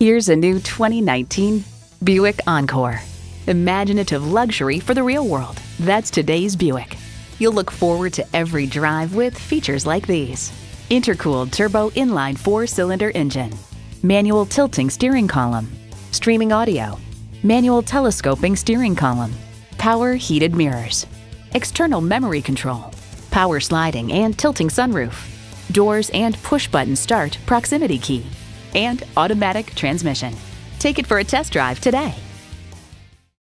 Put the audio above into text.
Here's a new 2019 Buick Encore. Imaginative luxury for the real world. That's today's Buick. You'll look forward to every drive with features like these: intercooled turbo inline 4-cylinder engine, manual tilting steering column, streaming audio, manual telescoping steering column, power heated mirrors, external memory control, power sliding and tilting sunroof, doors and push-button start proximity key, and automatic transmission. Take it for a test drive today.